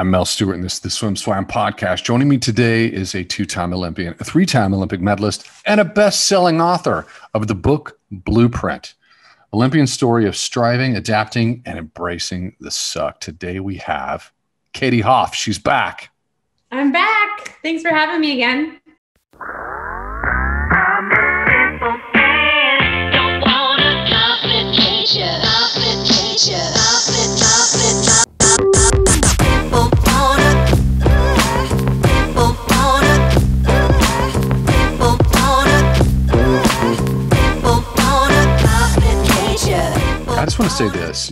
I'm Mel Stewart, and this is the Swim Swam podcast. Joining me today is a two-time Olympian, a three-time Olympic medalist, and a best-selling author of the book Blueprint, Olympian story of striving, adapting, and embracing the suck. Today we have Katie Hoff. She's back. I'm back. Thanks for having me again. I just want to say this.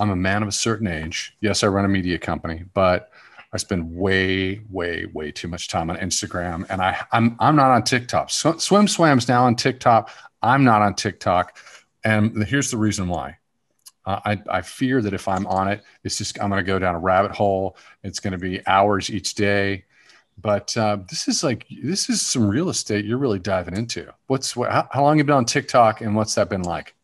I'm a man of a certain age. Yes, I run a media company, but I spend way too much time on Instagram, and I'm not on TikTok. So, Swim Swam's now on TikTok. I'm not on TikTok, and here's the reason why. I fear that if I'm on it, it's just I'm going to go down a rabbit hole. It's going to be hours each day. But this is some real estate you're really diving into. How long have you been on TikTok, and what's that been like?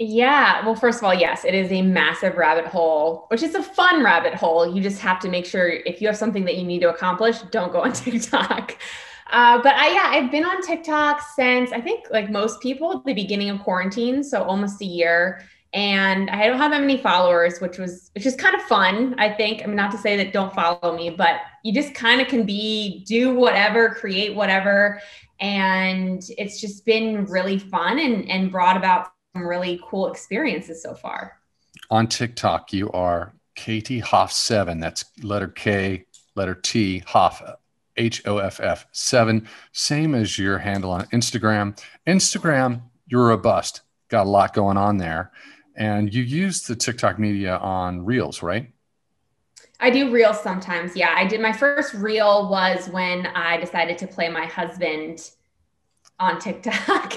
Yeah. Well, first of all, yes, it is a massive rabbit hole, which is a fun rabbit hole. You just have to make sure if you have something that you need to accomplish, don't go on TikTok. I've been on TikTok since, I think, like most people, the beginning of quarantine. So almost a year. And I don't have that many followers, which is kind of fun, I think. I mean, not to say that don't follow me, but you just kind of can do whatever, create whatever. And it's just been really fun and brought about some really cool experiences so far. On TikTok, you are Katie Hoff 7. That's letter K, letter T, Hoff, H-O-F-F 7. Same as your handle on Instagram. Instagram, you're robust. Got a lot going on there. And you use the TikTok media on Reels, right? I do Reels sometimes. Yeah, I did. My first Reel was when I decided to play my husband on TikTok.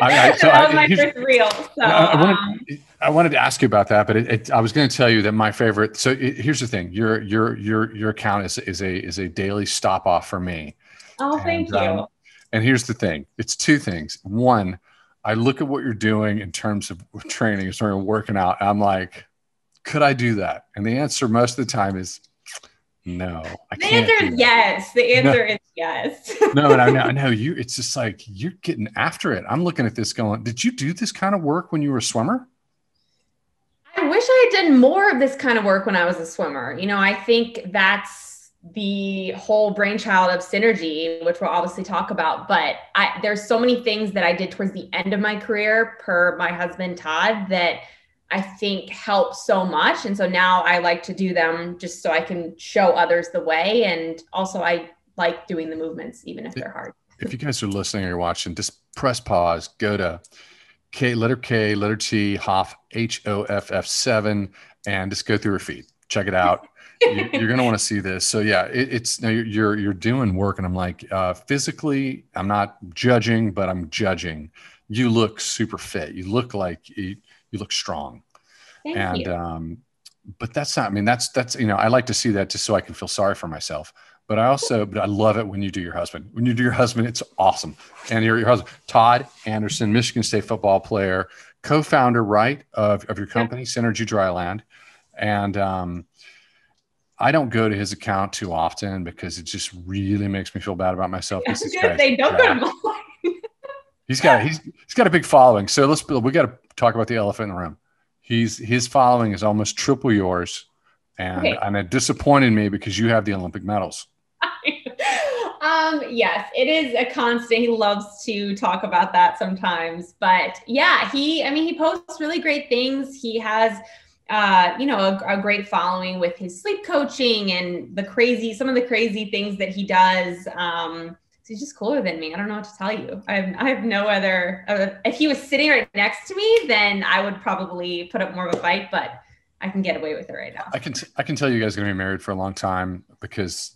That was my first Reel. So I wanted to ask you about that, but I was going to tell you that my favorite. So here's the thing: your account is a daily stop off for me. Oh, thank you. And here's the thing: it's two things. One, I look at what you're doing in terms of training, in terms of working out. I'm like, could I do that? And the answer most of the time is no. The answer is yes. No, and I know you. It's just like you're getting after it. I'm looking at this going, did you do this kind of work when you were a swimmer? I wish I had done more of this kind of work when I was a swimmer. You know, I think that's the whole brainchild of Synergy, which we'll obviously talk about, but there's so many things that I did towards the end of my career per my husband, Todd, that I think helped so much. And so now I like to do them just so I can show others the way. And also I like doing the movements, even if they're hard. If you guys are listening or you're watching, just press pause, go to K, letter T, Hoff, H-O-F-F 7, and just go through her feed. Check it out. You're going to want to see this. So yeah, you're doing work, and I'm like, physically, I'm not judging, but I'm judging. You look super fit. You look like you look strong. Thank you. But that's not, I mean, that's, you know, I like to see that just so I can feel sorry for myself, but I love it when you do your husband, it's awesome. And your husband, Todd Anderson, Michigan State football player, co-founder, right, of your company, Synergy Dryland. And, I don't go to his account too often because it just really makes me feel bad about myself. He's got a big following. So we got to talk about the elephant in the room. His following is almost triple yours, and it disappointed me because you have the Olympic medals. Yes, it is a constant. He loves to talk about that sometimes, but yeah, he posts really great things. He has a great following with his sleep coaching and some of the crazy things that he does. So he's just cooler than me. I don't know what to tell you. I have no other, if he was sitting right next to me, then I would probably put up more of a fight, but I can get away with it right now. I can tell you guys are going to be married for a long time because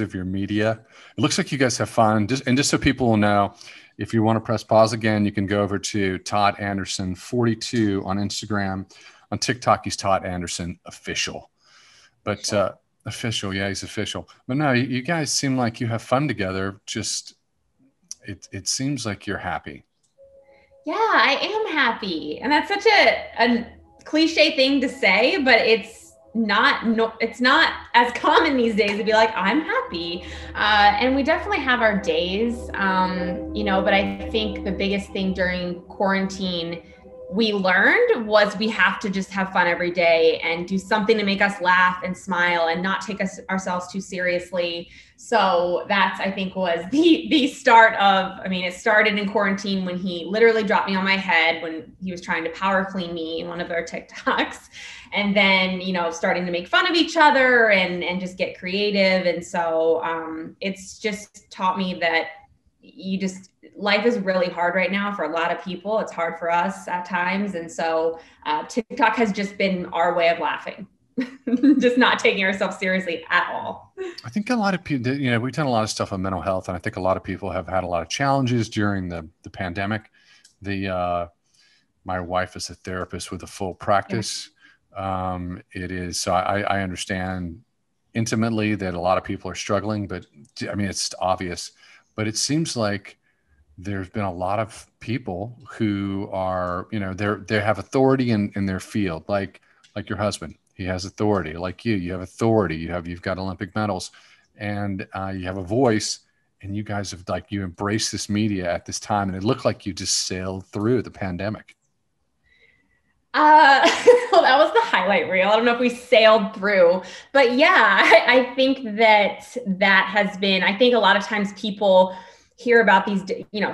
of your media. It looks like you guys have fun. Just so people will know, if you want to press pause again, you can go over to Todd Anderson 42 on Instagram. On TikTok, he's Todd Anderson official, but he's official. But no, you guys seem like you have fun together. Just it seems like you're happy. Yeah, I am happy, and that's such a cliche thing to say, but it's it's not as common these days to be like, I'm happy. And we definitely have our days, but I think the biggest thing during quarantine we learned was we have to just have fun every day and do something to make us laugh and smile and not take ourselves too seriously. So that's, I think, was the start of, it started in quarantine when he literally dropped me on my head when he was trying to power clean me in one of our TikToks, and then, starting to make fun of each other and just get creative. And so it's just taught me that life is really hard right now for a lot of people. It's hard for us at times. And so TikTok has just been our way of laughing, just not taking ourselves seriously at all. I think a lot of people, we've done a lot of stuff on mental health, and I think a lot of people have had a lot of challenges during the pandemic. My wife is a therapist with a full practice. Yeah. I understand intimately that a lot of people are struggling, but it's obvious. But it seems like there's been a lot of people who are, they have authority in their field, like your husband, he has authority, like you have authority, you've got Olympic medals, and you have a voice, and you guys have you embrace this media at this time. And it looked like you just sailed through the pandemic. Well, that was the highlight reel. I don't know if we sailed through, but yeah, I think that has been, I think a lot of times people hear about these,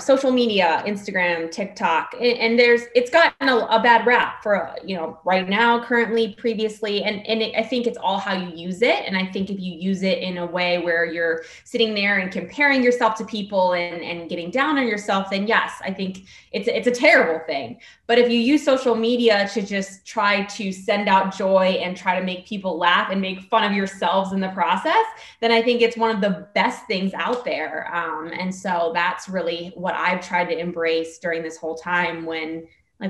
social media, Instagram, TikTok, and it's gotten a bad rap for, right now, currently, previously. And I think it's all how you use it. And I think if you use it in a way where you're sitting there and comparing yourself to people and getting down on yourself, then yes, I think it's a terrible thing. But if you use social media to just try to send out joy and try to make people laugh and make fun of yourselves in the process, then I think it's one of the best things out there. And so that's really what I've tried to embrace during this whole time when,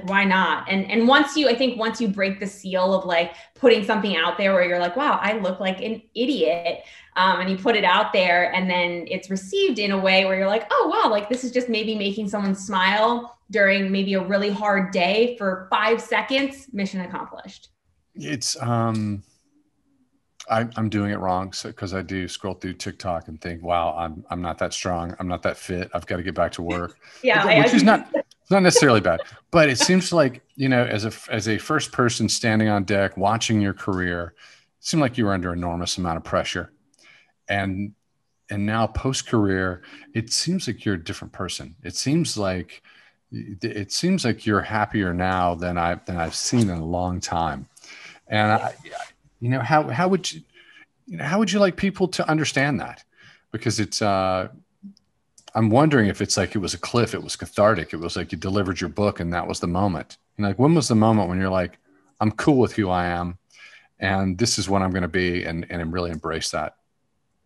why not? And once you break the seal of putting something out there where you're like, wow, I look like an idiot. And you put it out there and then it's received in a way where you're like, oh, wow, this is just maybe making someone smile during maybe a really hard day for 5 seconds, mission accomplished. It's, I'm doing it wrong. So, cause I do scroll through TikTok and think, wow, I'm not that strong. I'm not that fit. I've got to get back to work. Which is not necessarily bad, but it seems like, as a first person standing on deck, watching your career, it seemed like you were under enormous amount of pressure, and now post career, it seems like you're a different person. It seems like you're happier now than I've seen in a long time. And how would you like people to understand that? Because it's, I'm wondering if it's it was a cliff, it was cathartic. It was you delivered your book and that was the moment. And when was the moment when you're like, I'm cool with who I am and this is what I'm going to be, and really embrace that?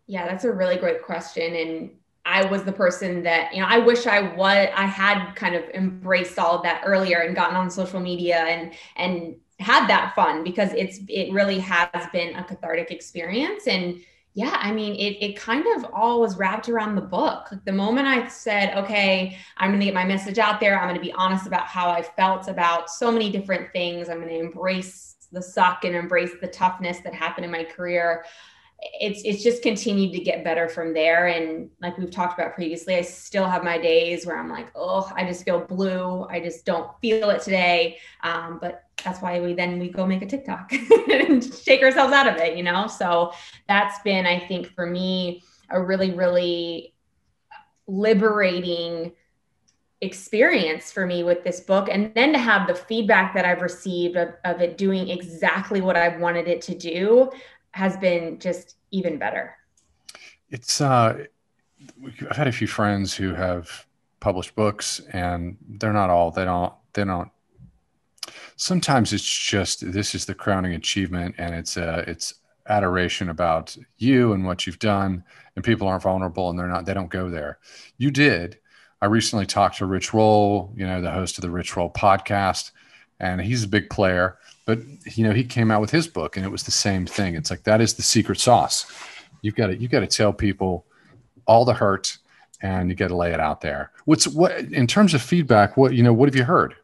Yeah, that's a really great question. And I was the person that, I wish I had kind of embraced all of that earlier and gotten on social media and had that fun, because it really has been a cathartic experience. And yeah, it kind of all was wrapped around the book. The moment I said, okay, I'm going to get my message out there, I'm going to be honest about how I felt about so many different things, I'm going to embrace the suck and embrace the toughness that happened in my career. It's just continued to get better from there. And like we've talked about previously, I still have my days where I'm like, oh, I just feel blue. I just don't feel it today. But that's why we go make a TikTok and shake ourselves out of it, So that's been, I think, for me, a really, really liberating experience for me with this book. And then to have the feedback that I've received of it doing exactly what I wanted it to do has been just even better. It's, I've had a few friends who have published books, and they're not all, they don't. Sometimes it's just, this is the crowning achievement, and it's adoration about you and what you've done, and people aren't vulnerable, and they don't go there. You did. I recently talked to Rich Roll, the host of the Rich Roll podcast, and he's a big player. But, he came out with his book and it was the same thing. It's that is the secret sauce. You've got to tell people all the hurt, and you got to lay it out there. What in terms of feedback, what have you heard?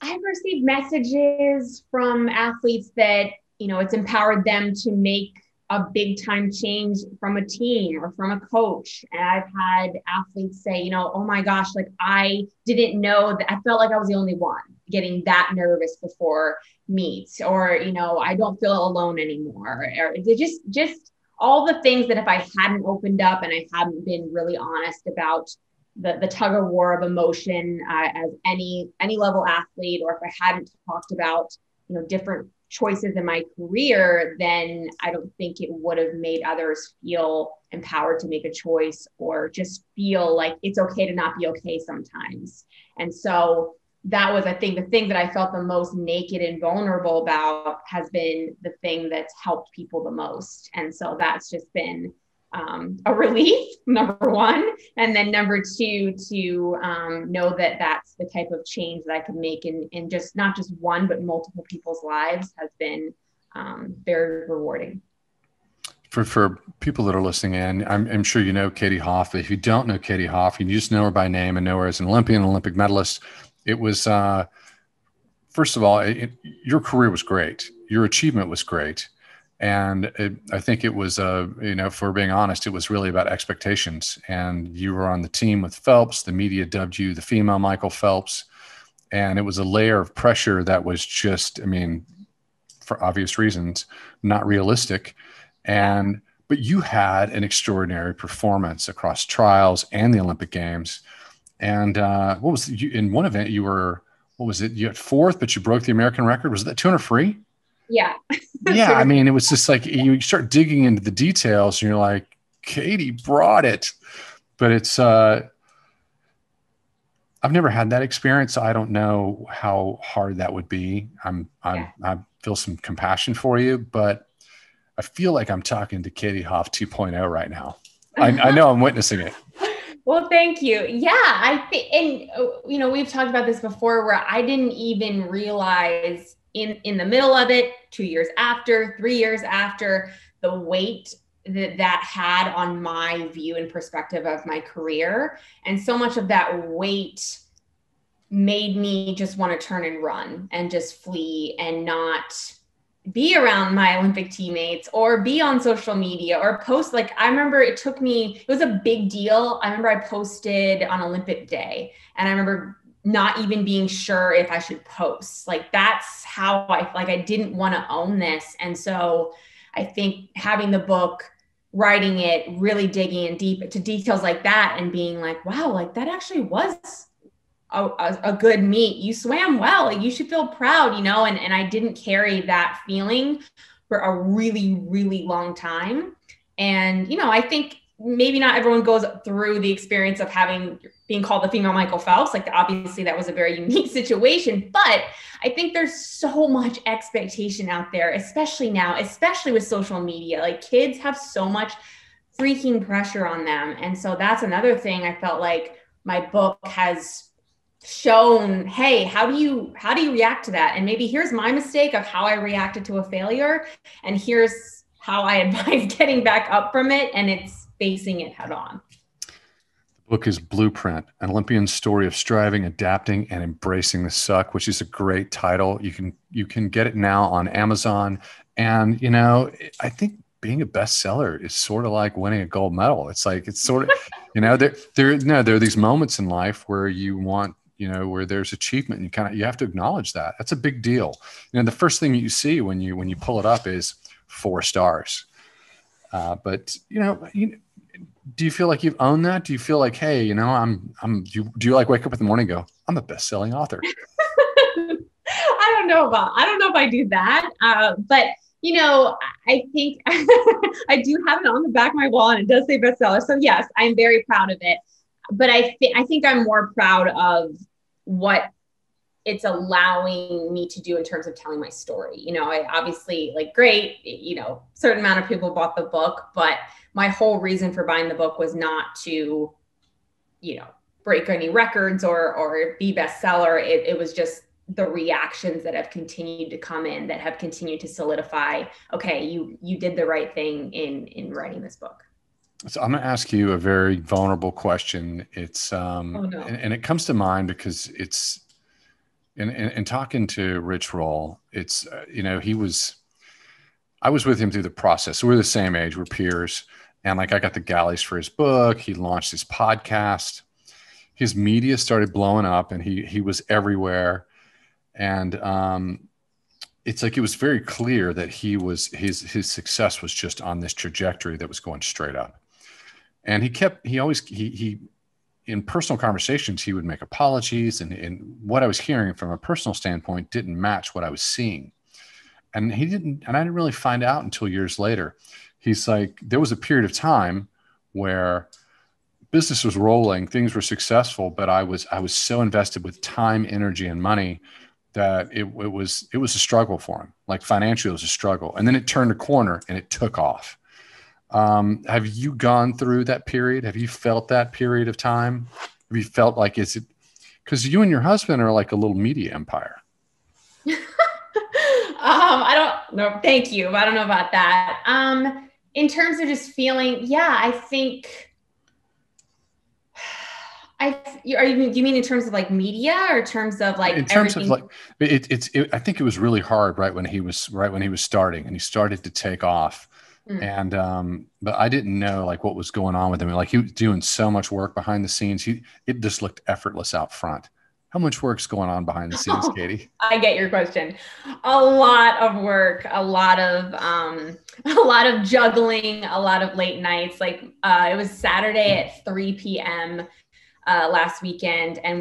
I've received messages from athletes that, you know, it's empowered them to make a big time change from a team or from a coach. And I've had athletes say, you know, oh my gosh, like I didn't know that, I felt like I was the only one getting that nervous before meets, or, you know, I don't feel alone anymore, or just all the things that if I hadn't opened up and I hadn't been really honest about the tug of war of emotion as any level athlete, or if I hadn't talked about, you know, different choices in my career, then I don't think it would have made others feel empowered to make a choice, or just feel like it's okay to not be okay sometimes. And so that was, I think, the thing that I felt the most naked and vulnerable about has been the thing that's helped people the most. And so that's just been a relief, number one. And then number two, to know that that's the type of change that I can make in just not just one, but multiple people's lives, has been very rewarding. For people that are listening in, I'm sure you know Katie Hoff, but if you don't know Katie Hoff, you just know her by name and know her as an Olympian, Olympic medalist. It was, first of all, your career was great. Your achievement was great. And I think it was, you know, for being honest, it was really about expectations. And you were on the team with Phelps. The media dubbed you the female Michael Phelps. And it was a layer of pressure that was just, I mean, for obvious reasons, not realistic. But you had an extraordinary performance across trials and the Olympic Games. And what was you in one event? You were, what was it? You had fourth, but you broke the American record. Was that 200 free? Yeah. Yeah. I mean, it was just like, you start digging into the details and you're like, Katie brought it. But it's, I've never had that experience. So I don't know how hard that would be. I feel some compassion for you, but I feel like I'm talking to Katie Hoff 2.0 right now. I know I'm witnessing it. Well, thank you. Yeah, I think, and you know, we've talked about this before, where I didn't even realize in the middle of it, 2 years after, 3 years after, the weight that had on my view and perspective of my career. And so much of that weight made me just want to turn and run and just flee and not be around my Olympic teammates or be on social media or post. Like, I remember it was a big deal. I remember I posted on Olympic Day, and I remember not even being sure if I should post. Like, that's how I didn't want to own this. And so I think having the book, writing it, really digging in deep to details like that, and being like, wow, like that actually was a good meet. You swam well, you should feel proud, you know? And I didn't carry that feeling for a really, really long time. And, you know, I think maybe not everyone goes through the experience of being called the female Michael Phelps. Like, obviously that was a very unique situation, but I think there's so much expectation out there, especially now, especially with social media. Like, kids have so much freaking pressure on them. And so that's another thing I felt like my book has shown, hey, how do you react to that? And maybe here's my mistake of how I reacted to a failure, and here's how I advise getting back up from it. And it's facing it head on. The book is Blueprint, an Olympian story of striving, adapting, and embracing the suck, which is a great title. You can get it now on Amazon. And, you know, I think being a bestseller is sort of like winning a gold medal. It's like, it's sort of, you know, there are these moments in life where you want, you know, where there's achievement, and you have to acknowledge that. That's a big deal. You know, the first thing you see when you pull it up is 4 stars. But you know, do you feel like you've owned that? Do you feel like, hey, you know, do you like wake up in the morning and go, I'm a best-selling author? I don't know if I do that. But you know, I think I do have it on the back of my wall, and it does say bestseller. So yes, I'm very proud of it. But I think I'm more proud of what it's allowing me to do in terms of telling my story. You know, I obviously, like, great, you know, certain amount of people bought the book, but my whole reason for buying the book was not to, you know, break any records or be bestseller. It was just the reactions that have continued to come in, that have continued to solidify, okay, you did the right thing in writing this book. So I'm going to ask you a very vulnerable question. It's, and it comes to mind because it's, and talking to Rich Roll, it's, you know, he was, I was with him through the process. So we're the same age, we're peers. And like, I got the galleys for his book. He launched his podcast. His media started blowing up and he was everywhere. And it's like, it was very clear that he was, his success was just on this trajectory that was going straight up. And he always, in personal conversations, he would make apologies. And what I was hearing from a personal standpoint didn't match what I was seeing. And I didn't really find out until years later. He's like, there was a period of time where business was rolling, things were successful, but I was so invested with time, energy, and money that it was a struggle for him. Like financially, it was a struggle. And then it turned a corner and it took off. Have you gone through that period? Have you felt that period of time? Have you felt like, is it, because you and your husband are like a little media empire. I don't know. Thank you. I don't know about that. In terms of just feeling, yeah, I think do you mean in terms of like media or in terms of like, in terms everything? Of like, I think it was really hard right when he was starting and he started to take off. And, but I didn't know like what was going on with him. Like he was doing so much work behind the scenes. It just looked effortless out front. How much work's going on behind the scenes, Katie? I get your question. A lot of work, a lot of juggling, a lot of late nights. Like, it was Saturday at 3 PM, last weekend. And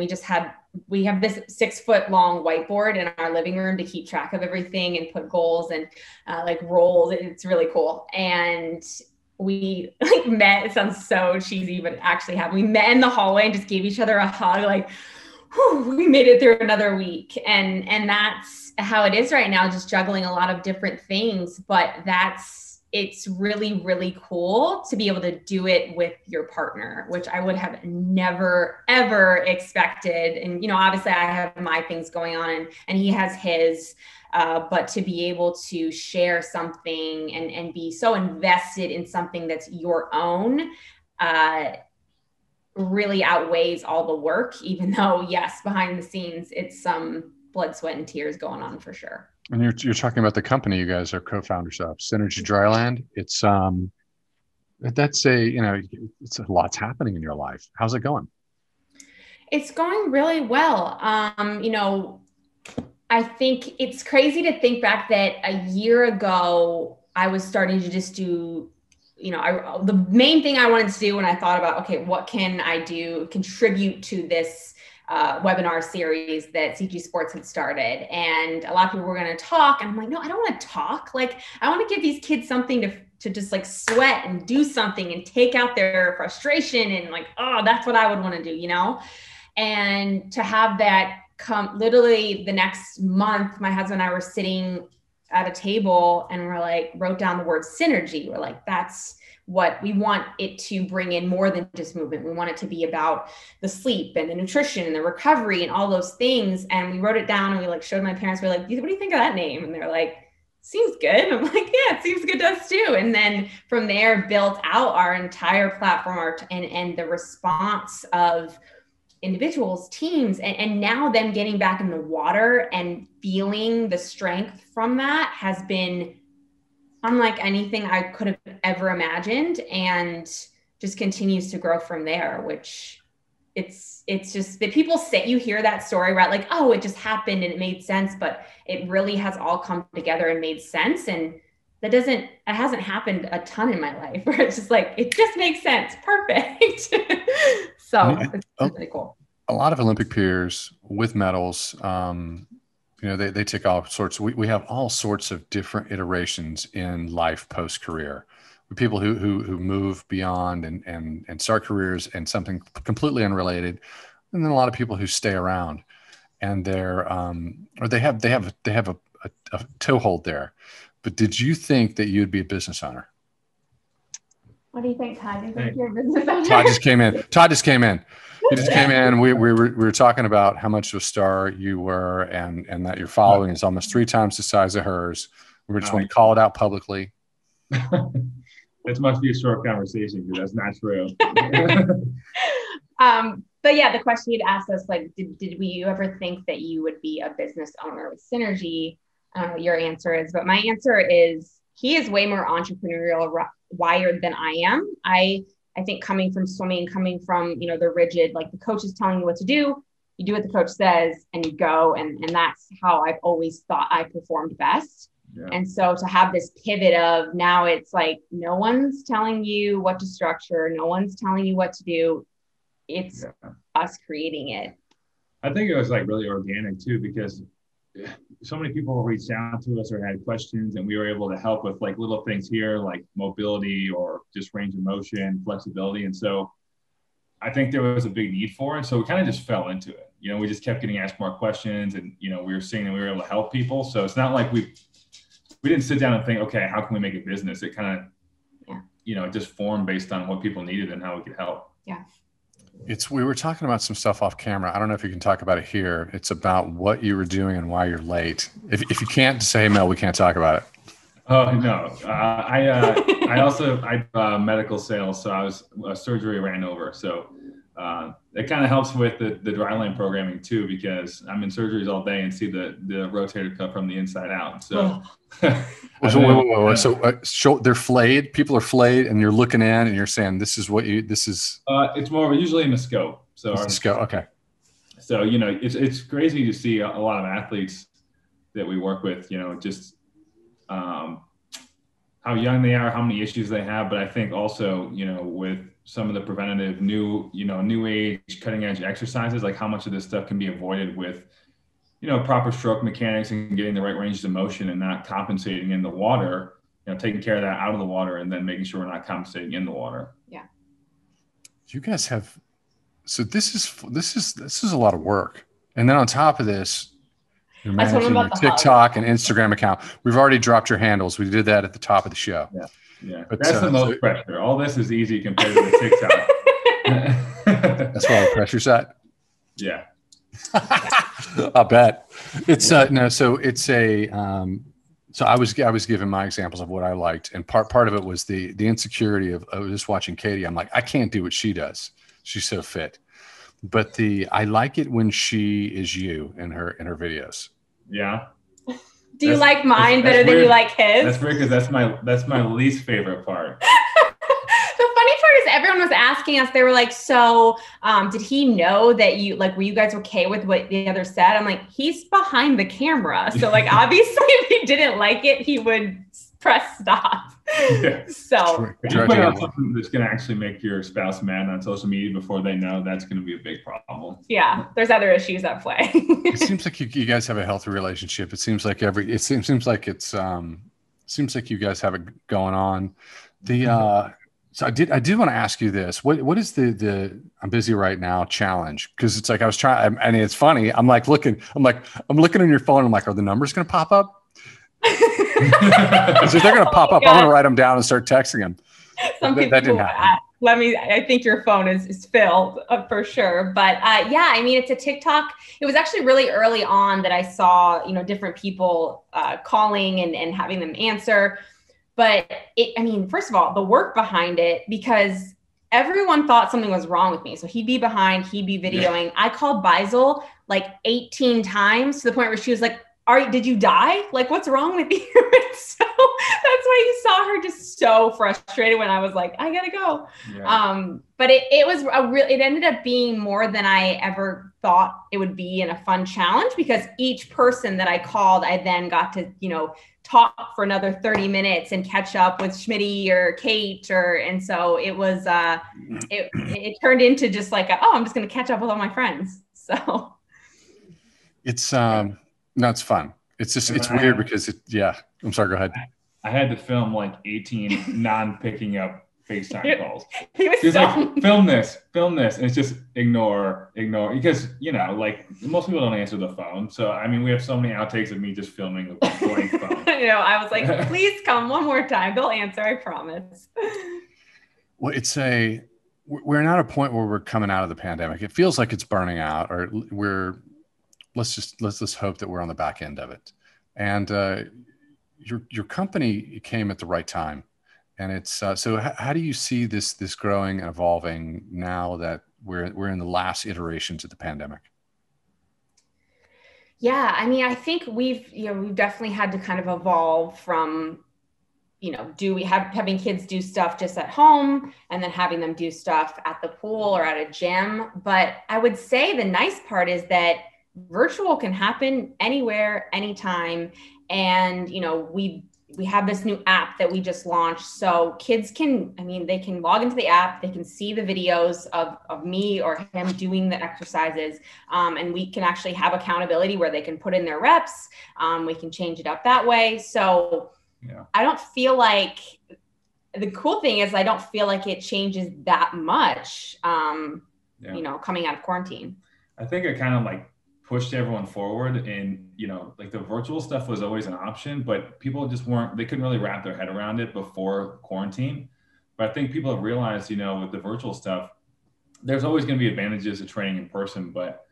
we have this 6-foot-long whiteboard in our living room to keep track of everything and put goals and like roles. It's really cool. And we like met, it sounds so cheesy, but it actually happened. We met in the hallway and just gave each other a hug. Like, whew, we made it through another week. And that's how it is right now, just juggling a lot of different things, but it's really, really cool to be able to do it with your partner, which I would have never, ever expected. And, you know, obviously I have my things going on and he has his, but to be able to share something and be so invested in something that's your own, really outweighs all the work, even though yes, behind the scenes, it's some blood, sweat, and tears going on for sure. And you're talking about the company you guys are co-founders of, Synergy Dryland. It's it's a lot's happening in your life. How's it going? It's going really well. You know, I think it's crazy to think back that a year ago I was starting to just do, you know, the main thing I wanted to do when I thought about, okay, what can I do contribute to this webinar series that CG Sports had started. And a lot of people were going to talk. And I'm like, no, I don't want to talk. Like, I want to give these kids something to just like sweat and do something and take out their frustration. And like, oh, that's what I would want to do, you know? And to have that come literally the next month, my husband and I were sitting at a table and we're like, wrote down the word synergy. We're like, that's what we want it to bring in more than just movement. We want it to be about the sleep and the nutrition and the recovery and all those things. And we wrote it down and we like showed my parents, we're like, what do you think of that name? And they're like, seems good. And I'm like, yeah, it seems good to us too. And then from there built out our entire platform and the response of individuals, teams, and now them getting back in the water and feeling the strength from that has been unlike anything I could have ever imagined and just continues to grow from there, which it's just that people say, you hear that story, right? Like, oh, it just happened and it made sense, but it really has all come together and made sense. And it hasn't happened a ton in my life where it's just like, it just makes sense. Perfect. So it's really cool. A lot of Olympic peers with medals, you know, they take all sorts. We have all sorts of different iterations in life post-career. People who move beyond and start careers and something completely unrelated. And then a lot of people who stay around and they're, or they have a toehold there. But did you think that you'd be a business owner? What do you think, Todd? Do you think you're a business owner? Todd just came in. He just came in. We were talking about how much of a star you were and that your following is almost 3 times the size of hers. We just want to call it out publicly. This must be a short conversation because that's not true. But yeah, the question you'd asked us, like, did you ever think that you would be a business owner with Synergy? I don't know what your answer is, but my answer is he is way more entrepreneurial wired than I am. I think coming from swimming, coming from, you know, the rigid, like the coach is telling you what to do, you do what the coach says and you go. And that's how I've always thought I performed best. Yeah. And so to have this pivot of now it's like, no one's telling you what to structure. No one's telling you what to do. It's us creating it. I think it was like really organic too, because so many people reached out to us or had questions, and we were able to help with like little things here, like mobility or just range of motion, flexibility. And so I think there was a big need for it. So we kind of just fell into it. You know, we just kept getting asked more questions, and, you know, we were seeing that we were able to help people. So it's not like we didn't sit down and think, okay, how can we make a business? It kind of, you know, it just formed based on what people needed and how we could help. Yeah. We were talking about some stuff off camera. I don't know if you can talk about it here. It's about what you were doing and why you're late. If you can't say, Mel, we can't talk about it. Oh, no. I also medical sales. So I was surgery ran over. So it kind of helps with the dryland programming too, because I'm in surgeries all day and see the rotator cuff from the inside out. So, So they're flayed. People are flayed, and you're looking in and you're saying, this is. It's more of a, usually in the scope. So the scope. Okay. So, you know, it's crazy to see a lot of athletes that we work with, you know, just, how young they are, how many issues they have. But I think also, you know, with some of the preventative new age cutting edge exercises, like how much of this stuff can be avoided with, you know, proper stroke mechanics and getting the right ranges of motion and not compensating in the water, you know, taking care of that out of the water and then making sure we're not compensating in the water. Yeah. You guys have, so this is a lot of work. And then on top of this, you're managing your TikTok and Instagram account. We've already dropped your handles. We did that at the top of the show. Yeah. Yeah. But that's the most pressure. All this is easy compared to the TikTok. That's why the pressure's at. Yeah. I bet. It's no, so it's a so I was giving my examples of what I liked, and part of it was the insecurity of just watching Katie. I'm like, I can't do what she does. She's so fit. But I like it when she is you in her videos. Yeah. Do you like mine better than you like his? That's weird, because that's my least favorite part. The funny part is everyone was asking us, they were like, so did he know that you, like, were you guys okay with what the other said? I'm like, he's behind the camera. So like, obviously if he didn't like it, he would press stop. Yeah. So if you put out something that's going to actually make your spouse mad on social media before they know, that's going to be a big problem. Yeah. There's other issues at play. It seems like you guys have a healthy relationship. It seems like you guys have it going on. So I did want to ask you this. What is the I'm busy right now challenge? Because it's like, I was trying, and it's funny. I'm looking on your phone. I'm like, are the numbers going to pop up? Because if they're going to pop up, I'm going to write them down and start texting them. That didn't happen. I think your phone is filled for sure. But yeah, I mean, it's a TikTok. It was actually really early on that I saw, you know, different people calling and having them answer. But first of all, the work behind it, because everyone thought something was wrong with me. So he'd be videoing. Yeah. I called Beisel like 18 times to the point where she was like, did you die? Like, what's wrong with you? And so that's why you saw her just so frustrated when I was like, I gotta go. Yeah. But it was it ended up being more than I ever thought it would be, in a fun challenge, because each person that I called, I then got to, you know, talk for another 30 minutes and catch up with Schmitty or Kate and so it was, it turned into just like, I'm just going to catch up with all my friends. So it's, no, it's fun. It's just, it's weird because I'm sorry, go ahead. I had to film like 18 non-picking up FaceTime calls. He was like, film this. And it's just ignore. Because, you know, like most people don't answer the phone. So, I mean, we have so many outtakes of me just filming the blank phone. You know, I was like, please come one more time. They'll answer, I promise. Well, we're not at a point where we're coming out of the pandemic. It feels like it's burning out, or let's hope that we're on the back end of it. And your company came at the right time, and it's so. How do you see this growing and evolving now that we're in the last iterations of the pandemic? Yeah, I mean, I think we've definitely had to kind of evolve from you know, having kids do stuff just at home and then having them do stuff at the pool or at a gym. But I would say the nice part is that virtual can happen anywhere, anytime. And, you know, we have this new app that we just launched. So kids can, I mean, they can log into the app, they can see the videos of me or him doing the exercises. And we can actually have accountability where they can put in their reps. We can change it up that way. So yeah. I don't feel like, the cool thing is I don't feel like it changes that much, yeah. you know, coming out of quarantine. I think it kind of like pushed everyone forward, and, you know, like the virtual stuff was always an option, but people just they couldn't really wrap their head around it before quarantine. But I think people have realized, you know, with the virtual stuff, there's always going to be advantages to training in person, but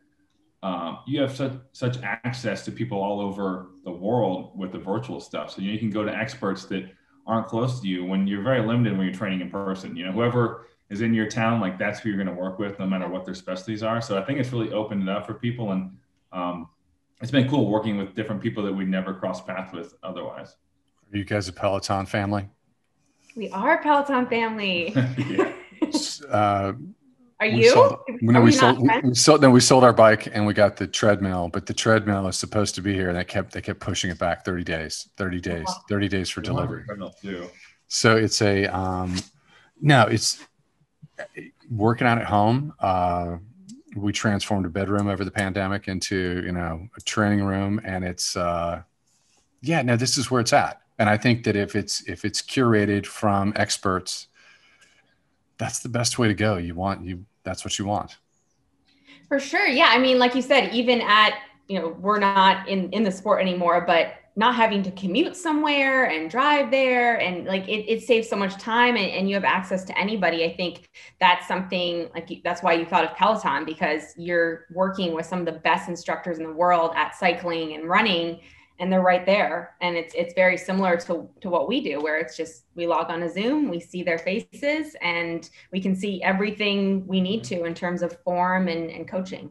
you have such access to people all over the world with the virtual stuff. So, you know, you can go to experts that aren't close to you when you're very limited when you're training in person. You know, whoever is in your town, like that's who you're going to work with, no matter what their specialties are. So I think it's really opened it up for people, and it's been cool working with different people that we'd never cross paths with otherwise. Are you guys a Peloton family? We are a Peloton family. Are you? We sold our bike and we got the treadmill, but the treadmill is supposed to be here, and they kept pushing it back 30 days for delivery. So it's a it's working out at home. We transformed a bedroom over the pandemic into, you know, a training room, and it's this is where it's at. And I think that if it's curated from experts, that's the best way to go. That's what you want. For sure. Yeah. I mean, like you said, even at, you know, we're not in the sport anymore, but not having to commute somewhere and drive there, and like it saves so much time, and you have access to anybody. I think that's something, like that's why you thought of Peloton, because you're working with some of the best instructors in the world at cycling and running, and they're right there. And it's very similar to what we do, where it's just, we log on to Zoom, we see their faces, and we can see everything we need to in terms of form and coaching.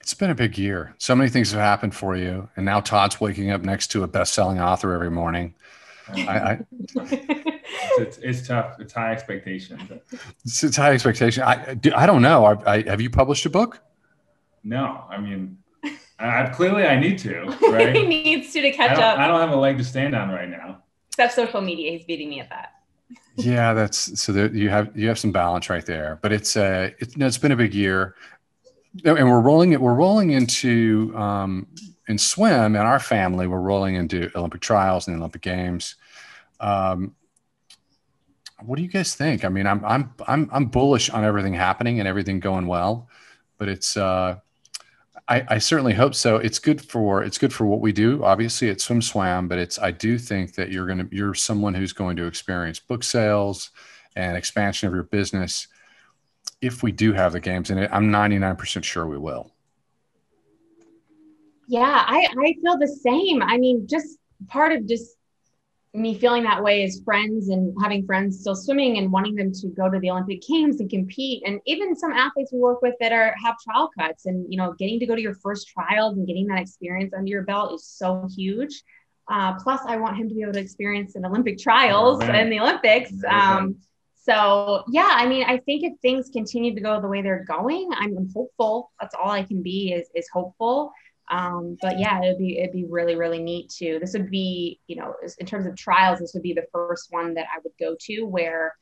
It's been a big year. So many things have happened for you. And now Todd's waking up next to a best-selling author every morning. It's tough. It's high expectation. It's high expectation. I don't know. Have you published a book? No, I mean, clearly I need to, right? He needs to catch up. I don't have a leg to stand on right now. Except social media. He's beating me at that. Yeah, that's so there, you have some balance right there. But it's been a big year, and we're rolling into in swim, in our family, we're rolling into Olympic trials and the Olympic Games. What do you guys think? I mean, I'm bullish on everything happening and everything going well, but it's. I certainly hope so. It's good for what we do, obviously at Swim Swam, but I do think that you're someone who's going to experience book sales and expansion of your business if we do have the games in it. I'm 99% sure we will. Yeah, I feel the same. I mean, just part of just me feeling that way is friends, and having friends still swimming and wanting them to go to the Olympic Games and compete. And even some athletes we work with that have trial cuts, and, you know, getting to go to your first trials and getting that experience under your belt is so huge. Plus I want him to be able to experience an Olympic trials and the Olympics. So yeah, I mean, I think if things continue to go the way they're going, I'm hopeful. That's all I can be is hopeful. But yeah, it'd be really, really neat to, this would be, you know, in terms of trials, this would be the first one that I would go to where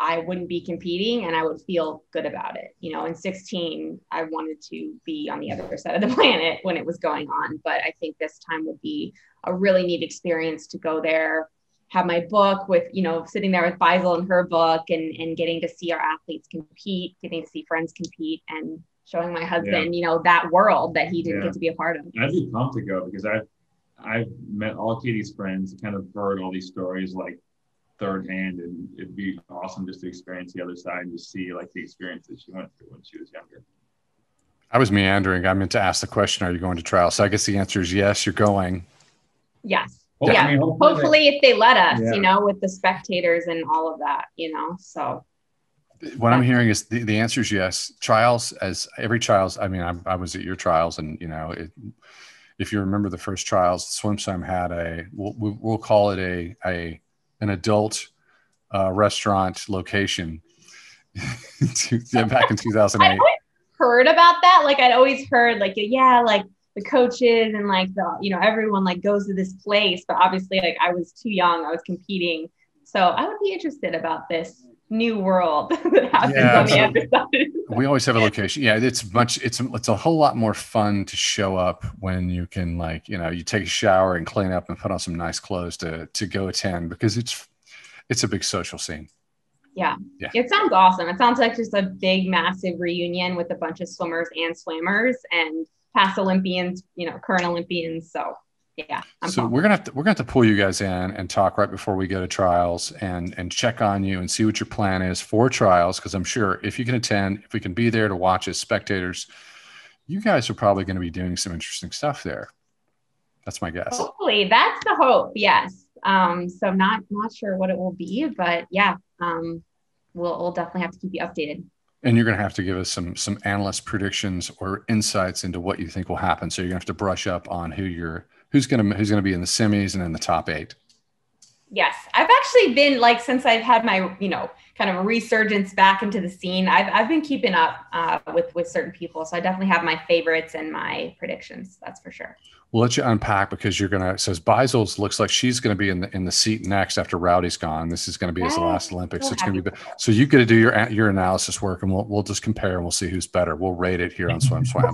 I wouldn't be competing and I would feel good about it. You know, in 2016, I wanted to be on the other side of the planet when it was going on, but I think this time would be a really neat experience to go there, have my book with, you know, sitting there with Beisel and her book, and getting to see our athletes compete, getting to see friends compete, and showing my husband, you know, that world that he didn't get to be a part of. I'd be pumped to go, because I've met all Katie's friends, kind of heard all these stories like third hand, and it'd be awesome just to experience the other side and just see like the experience that she went through when she was younger. I was meandering. I meant to ask the question, are you going to trial? So I guess the answer is yes, you're going. Yes. Well, yeah. I mean, hopefully if they let us, you know, with the spectators and all of that, you know, so. What I'm hearing is the answer is yes. Trials, as every trials, I mean, I was at your trials, and, you know, if you remember the first trials, Swim Swam had we'll call it a an adult restaurant location back in 2008. I'd always heard about that. Like I'd always heard like, yeah, like the coaches and like the, you know, everyone like goes to this place, but obviously like I was too young, I was competing. So I would be interested about this new world that happens on the episode. We always have a location. Yeah. It's a whole lot more fun to show up when you can, like, you know, you take a shower and clean up and put on some nice clothes to go attend, because it's a big social scene. Yeah. It sounds awesome. It sounds like just a big, massive reunion with a bunch of swimmers and swimmers and past Olympians, you know, current Olympians. So yeah. We're gonna have to pull you guys in and talk right before we go to trials and check on you and see what your plan is for trials, because I'm sure if you can attend, if we can be there to watch as spectators, you guys are probably going to be doing some interesting stuff there. That's my guess. Hopefully, that's the hope. Yes. So I'm not sure what it will be, but yeah, we'll definitely have to keep you updated. And you're going to have to give us some analyst predictions or insights into what you think will happen. So you're going to have to brush up on who's going to be in the semis and in the top 8. Yes. I've actually been like, since I've had my, you know, kind of resurgence back into the scene, I've been keeping up with certain people. So I definitely have my favorites and my predictions. That's for sure. We'll let you unpack, because you're going to, says Beisel looks like she's going to be in the seat next after Rowdy's gone. This is going to be his last Olympics. So it's going to be, so you get to do your analysis work, and we'll just compare and we'll see who's better. We'll rate it here on Swim Swam.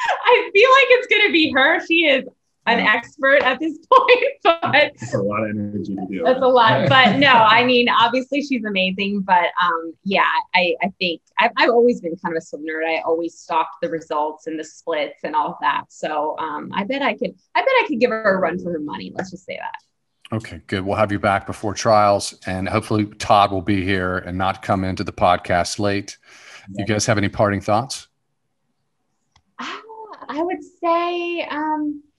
I feel like it's going to be her. She is an expert at this point, but that's a lot of energy to do. That's a lot, but no, I mean, obviously she's amazing, but I think I've always been kind of a swim nerd. I always stalked the results and the splits and all of that. So I bet I could give her a run for her money. Let's just say that. Okay, good. We'll have you back before trials, and hopefully Todd will be here and not come into the podcast late. Yeah. You guys have any parting thoughts? I would say,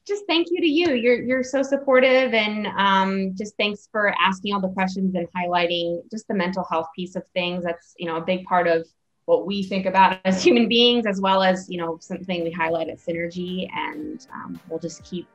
just thank you to you. You're so supportive, and just thanks for asking all the questions and highlighting just the mental health piece of things. That's, you know, a big part of what we think about as human beings, as well as, you know, something we highlight at Synergy. And we'll just keep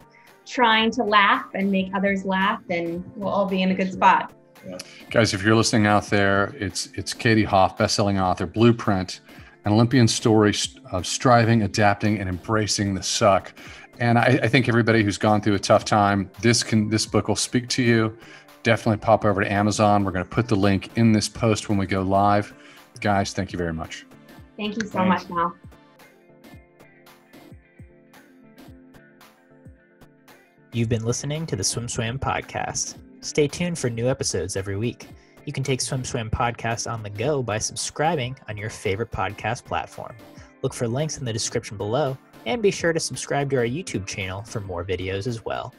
trying to laugh and make others laugh, and we'll all be in a good spot. Yeah. Guys, if you're listening out there, it's Katie Hoff, best-selling author, Blueprint, an Olympian story of striving, adapting, and embracing the suck. And I think everybody who's gone through a tough time, this book will speak to you. Definitely pop over to Amazon. We're going to put the link in this post when we go live. Guys, thank you very much. Thank you so much, Mel. You've been listening to the Swim Swam podcast. Stay tuned for new episodes every week. You can take Swim Swam podcast on the go by subscribing on your favorite podcast platform. Look for links in the description below. And be sure to subscribe to our YouTube channel for more videos as well.